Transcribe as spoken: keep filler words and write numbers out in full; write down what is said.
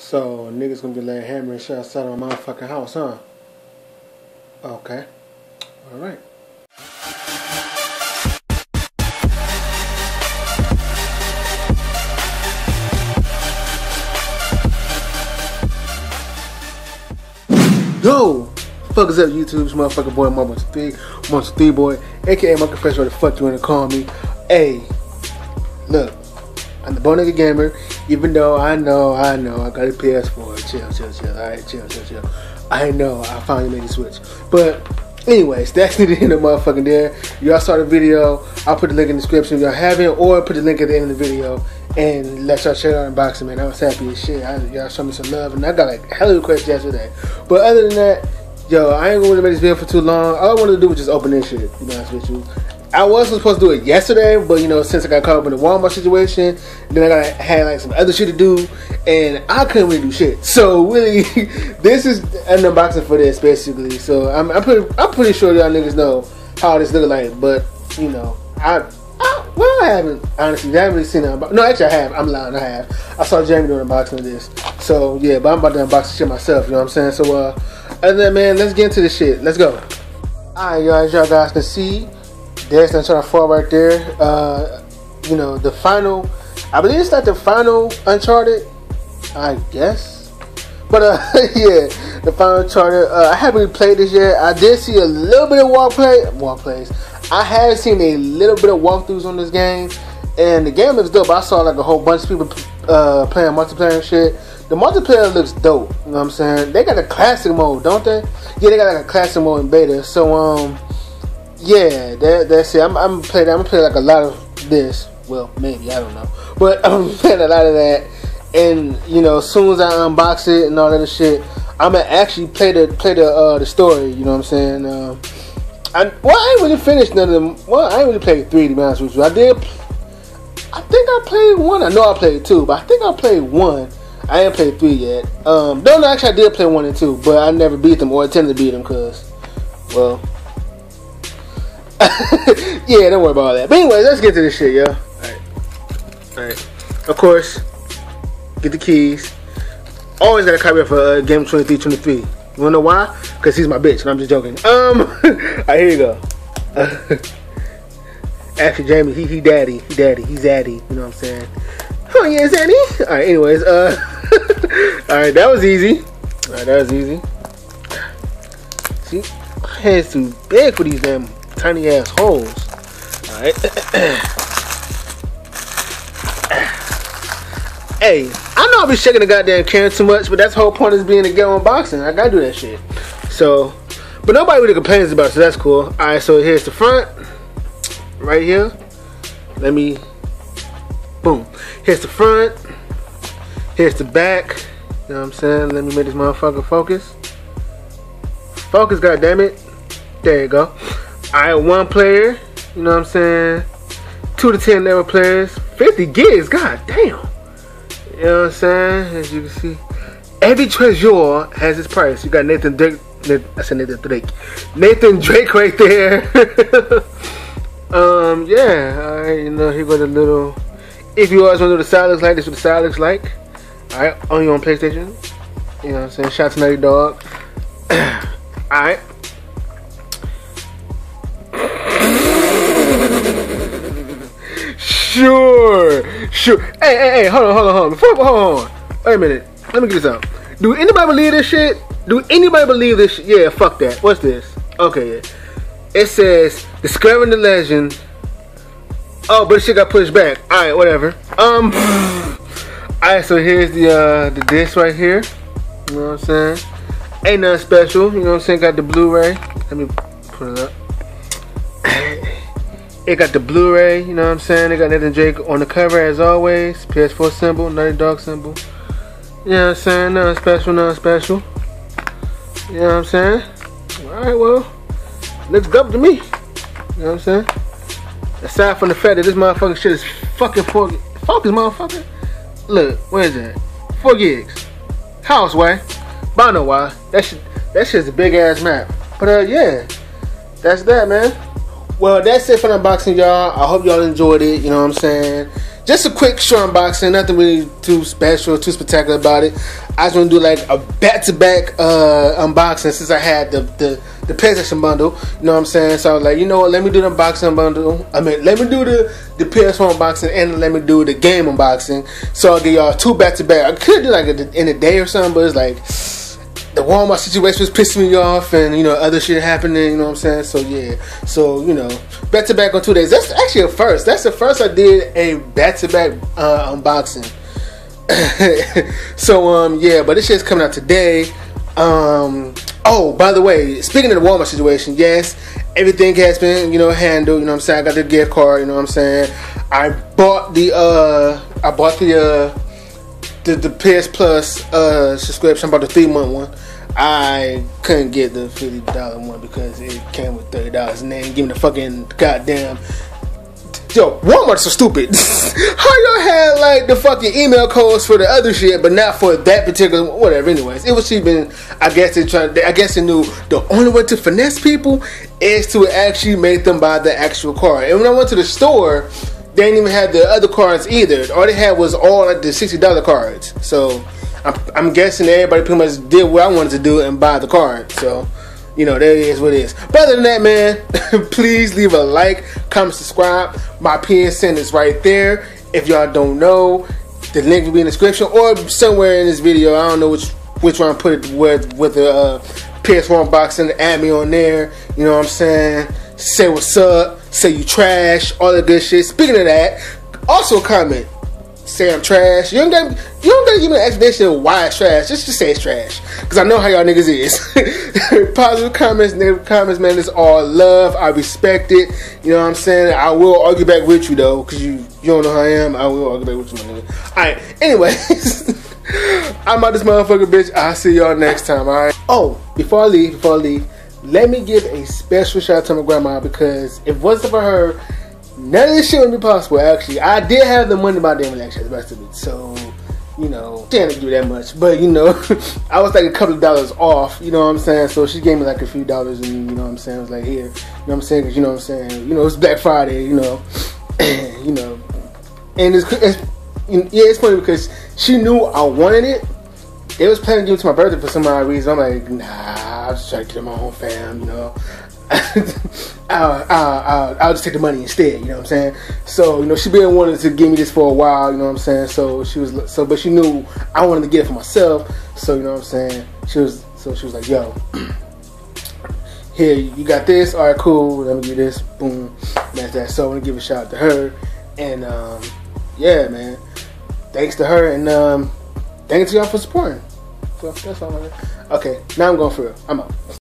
So niggas gonna be laying hammering shit outside of my motherfucking house, huh? Okay. Alright. Yo! Fuck is up, YouTube? It's motherfucking boy, Monster three, Monster three boy, aka my confessor, what the fuck you wanna call me. Hey, look, I'm the bone nigga gamer, even though I know, I know, I got a P S four, chill, chill, chill, alright, chill, chill, chill. I know, I finally made the switch. But, anyways, that's the end of the motherfucking there. Y'all saw the video, I'll put the link in the description if y'all haven't, or put the link at the end of the video. And let y'all check out unboxing, man. I was happy as shit. Y'all showed me some love, and I got like hella requests yesterday. But other than that, yo, I ain't gonna make this video for too long. All I wanted to do was just open this shit, to be honest with you. I was supposed to do it yesterday, but you know, since I got caught up in the Walmart situation, then I got had like some other shit to do, and I couldn't really do shit. So really, this is an unboxing for this basically. So I'm, I'm pretty, I'm pretty sure y'all niggas know how this look like, but you know, I. Well, I haven't, honestly, I haven't really seen it unboxed. No, actually I have, I'm lying, I have. I saw Jamie doing unboxing of this. So, yeah, but I'm about to unbox the shit myself, you know what I'm saying? So, uh, other than that, man, let's get into this shit. Let's go. Alright, y'all, as y'all guys can see, there's Uncharted four right there. Uh, you know, the final, I believe it's not the final Uncharted, I guess. But, uh, yeah, the final Uncharted. Uh, I haven't really played this yet. I did see a little bit of walkplay, walkplays. I have seen a little bit of walkthroughs on this game, and the game looks dope. I saw like a whole bunch of people uh, playing multiplayer and shit. The multiplayer looks dope, you know what I'm saying? They got a classic mode, don't they? Yeah, they got like a classic mode in beta. So, um, yeah, that, that's it. I'm, I'm playing. I'm gonna play like a lot of this. Well, maybe, I don't know, but I'm playing a lot of that. And you know, as soon as I unbox it and all that shit, I'm gonna actually play the play the uh, the story. You know what I'm saying? Uh, I, well, I ain't really finished none of them. Well, I ain't really played three, to be honest with you. I did. I think I played one. I know I played two, but I think I played one. I ain't played three yet. Um, no, no, actually, I did play one and two, but I never beat them or attempted to beat them because, well, yeah, don't worry about all that. But anyways, let's get to this shit, yo. All right, all right. Of course, get the keys. Always got a copy for uh, game twenty-three twenty-three. You wanna know why? Cause he's my bitch, and I'm just joking. Um, alright, here you go. Uh, actually, Jamie, he he daddy, he daddy, he's daddy. You know what I'm saying? Oh yeah, daddy. Alright, anyways, uh, alright, that was easy. Alright, that was easy. See, my hands too big for these damn tiny ass holes. Alright. Hey. I know I'll be shaking the goddamn can too much, but that's the whole point is being a game unboxing. I gotta do that shit. So, but nobody really complains about it, so that's cool. Alright, so here's the front. Right here. Let me. Boom. Here's the front. Here's the back. You know what I'm saying? Let me make this motherfucker focus. Focus, goddammit. There you go. Alright, one player. You know what I'm saying? Two to ten level players. fifty gigs, goddamn. You know what I'm saying? As you can see, every treasure has its price. You got Nathan Drake. I said Nathan Drake. Nathan Drake right there. um, yeah. All right, you know, here goes a little. If you always want to know the side looks like, this is what the side looks like. All right, only on PlayStation. You know what I'm saying? Shout out to Naughty Dog. All right. Sure, sure. Hey, hey, hey, hold on, hold on, hold on. Before, hold on. Wait a minute. Let me get this out. Do anybody believe this shit? Do anybody believe this shit? Yeah, fuck that. What's this? Okay, yeah. It says, discovering the legend. Oh, but shit got pushed back. Alright, whatever. Um, alright, so here's the, uh, the disc right here. You know what I'm saying? Ain't nothing special. You know what I'm saying? Got the Blu-ray. Let me put it up. It got the Blu-ray, you know what I'm saying? They got Nathan Drake on the cover as always. P S four symbol, Naughty Dog symbol. You know what I'm saying? Nothing special, nothing special. You know what I'm saying? Alright, well, looks dope to me. You know what I'm saying? Aside from the fact that this motherfucking shit is fucking four gigs. Focus, motherfucker. Look, where is that? Four gigs. Houseway. But I don't know why. That shit, that shit's a big ass map. But uh, yeah, that's that, man. Well, that's it for the unboxing, y'all. I hope y'all enjoyed it, you know what I'm saying? just a quick short unboxing, nothing really too special, too spectacular about it. I just want to do like a back-to-back uh, unboxing since I had the, the, the PlayStation bundle, you know what I'm saying? So I was like, you know what, let me do the unboxing bundle. I mean, let me do the, the P S four unboxing and let me do the game unboxing. So I'll give y'all two back-to-back. I could do like a, in a day or something, but it's like... the Walmart situation was pissing me off, and you know, other shit happening, you know what I'm saying? So yeah, so you know, back to back on two days. That's actually a first. That's the first I did a back to back uh, unboxing. So um, yeah, but this shit's coming out today. Um, oh, by the way, speaking of the Walmart situation, yes, everything has been, you know, handled. You know what I'm saying? I got the gift card. You know what I'm saying? I bought the uh, I bought the uh. The, the P S Plus uh, subscription, about the three month one. I couldn't get the fifty dollar one because it came with thirty dollars, and they didn't give me the fucking goddamn. Yo, Walmart's so stupid. How y'all had like the fucking email codes for the other shit, but not for that particular one? Whatever. Anyways, it was cheating. I guess they tried. I guess they knew the only way to finesse people is to actually make them buy the actual card. And when I went to the store, they didn't even have the other cards either. All they had was all like the sixty dollar cards. So I'm, I'm guessing everybody pretty much did what I wanted to do and buy the card. So, you know, that is what it is. But other than that, man, please leave a like, comment, subscribe. My P S N is right there. If y'all don't know, the link will be in the description or somewhere in this video. I don't know which which one I put it with, with the uh, P S four unboxing. Add me on there. You know what I'm saying? Say what's up. Say you trash, all that good shit. Speaking of that, also comment. Say I'm trash. You don't gotta, you don't gotta give me an explanation of why it's trash. Just, just say it's trash. Because I know how y'all niggas is. Positive comments, negative comments, man. It's all love. I respect it. You know what I'm saying? I will argue back with you, though. Because you, you don't know how I am. I will argue back with you, my nigga. Alright, anyways. I'm out this motherfucker, bitch. I'll see y'all next time, alright? Oh, before I leave, before I leave. Let me give a special shout out to my grandma, because if it wasn't for her, none of this shit would be possible. Actually, I did have the money by then when actually the rest of it. So, you know, she didn't do that much, but you know, I was like a couple of dollars off. You know what I'm saying? So she gave me like a few dollars, and you know what I'm saying? I was like, here, you know what I'm saying? Cause you know what I'm saying? You know, it's Black Friday, you know, and, you know, and it's, it's yeah, it's funny because she knew I wanted it. It was planning to give it to my birthday for some odd reason. I'm like, nah, I'll just try to get my own fam, you know. I'll, I'll, I'll, I'll just take the money instead, you know what I'm saying? So, you know, she been wanting to give me this for a while, you know what I'm saying? So she was, so but she knew I wanted to get it for myself. So you know what I'm saying? She was, so she was like, yo, here, you got this. All right, cool. Let me give this. Boom, that's that. So I want to give a shout out to her, and um, yeah, man, thanks to her, and um, thanks to y'all for supporting. Well, that's all. Okay, now I'm going for real. I'm out.